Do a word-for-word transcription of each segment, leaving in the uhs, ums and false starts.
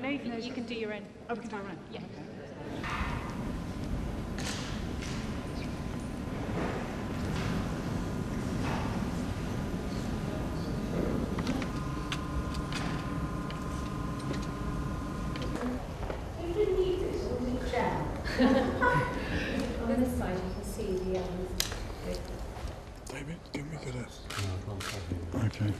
No, you can, you can do your own. Oh, we can do our own. Yeah. You didn't need this, it was a jam. On this side, you can see the um. David, give me the list. Okay.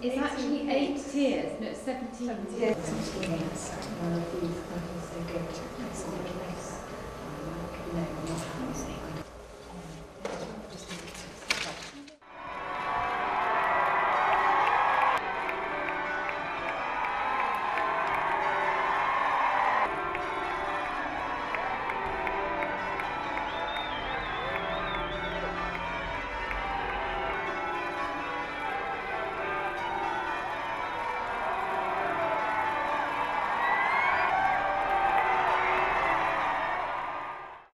It's actually eight tiers, no, it's seventeen tiers.